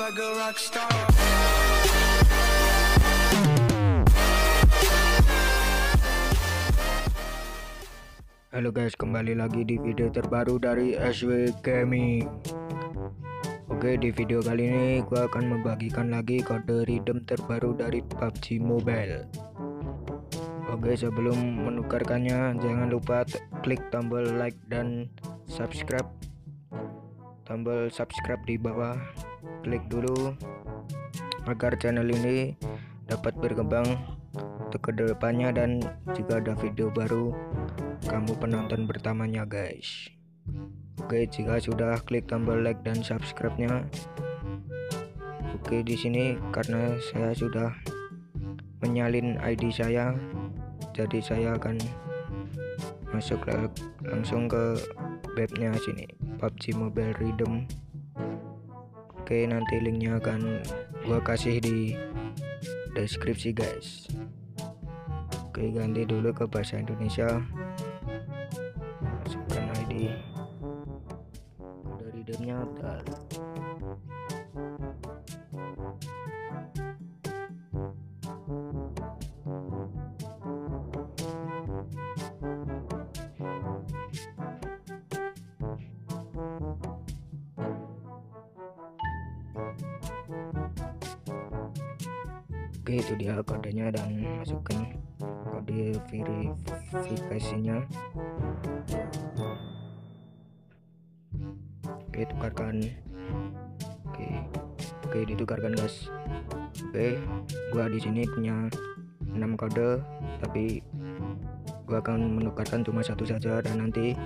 Halo guys, kembali lagi di video terbaru dari SW Gaming. Oke, di video kali ini gua akan membagikan lagi kode redeem terbaru dari PUBG Mobile. Oke, sebelum menukarkannya jangan lupa klik tombol like dan subscribe. Tombol subscribe di bawah, klik dulu agar channel ini dapat berkembang ke depannya, dan jika ada video baru kamu penonton pertamanya guys. Oke, jika sudah klik tombol like dan subscribe nya. Oke, di sini karena saya sudah menyalin ID saya, jadi saya akan masuk langsung ke webnya sini, PUBG Mobile Redeem. Oke, nanti linknya akan gua kasih di deskripsi guys. Oke, ganti dulu ke bahasa Indonesia, masukkan ID dari redeemnya. Oke, itu dia kodenya, dan masukkan kode verifikasinya. Oke, tukarkan. Oke, ditukarkan guys. Oke, gua di sini punya 6 kode, tapi gua akan menukarkan cuma satu saja, dan nanti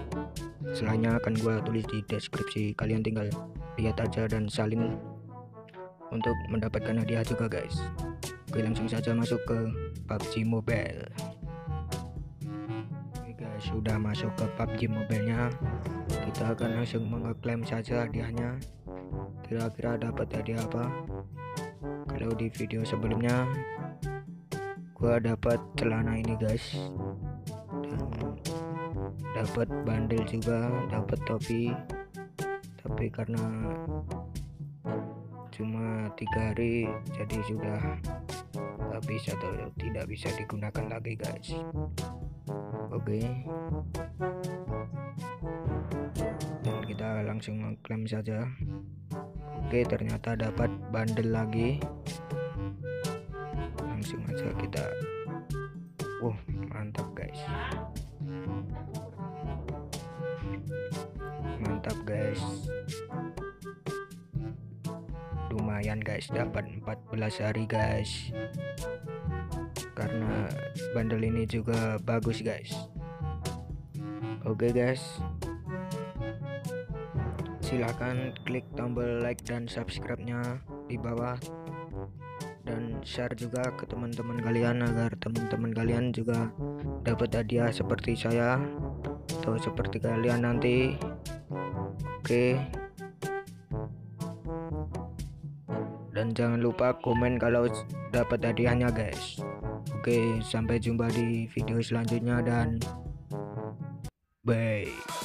selainnya akan gua tulis di deskripsi. Kalian tinggal lihat aja dan salin untuk mendapatkan hadiah juga guys. Oke, langsung saja masuk ke PUBG Mobile. Oke guys, sudah masuk ke PUBG Mobile-nya. Kita akan langsung mengeklaim saja hadiahnya. Kira-kira dapat hadiah apa? Kalau di video sebelumnya gua dapat celana ini guys, dan dapat bandel juga, dapat topi. Tapi karena cuma 3 hari jadi sudah habis atau tidak bisa digunakan lagi guys. Oke, dan kita langsung mengklaim saja. Oke, ternyata dapat bundle lagi. Langsung aja kita mantap guys, mantap guys. Lumayan guys, dapat 14 hari guys, karena bundle ini juga bagus guys. Oke guys, silahkan klik tombol like dan subscribe nya di bawah, dan share juga ke teman-teman kalian agar teman-teman kalian juga dapat hadiah seperti saya atau seperti kalian nanti. Oke, dan jangan lupa komen kalau dapat hadiahnya guys. Oke, sampai jumpa di video selanjutnya, dan bye.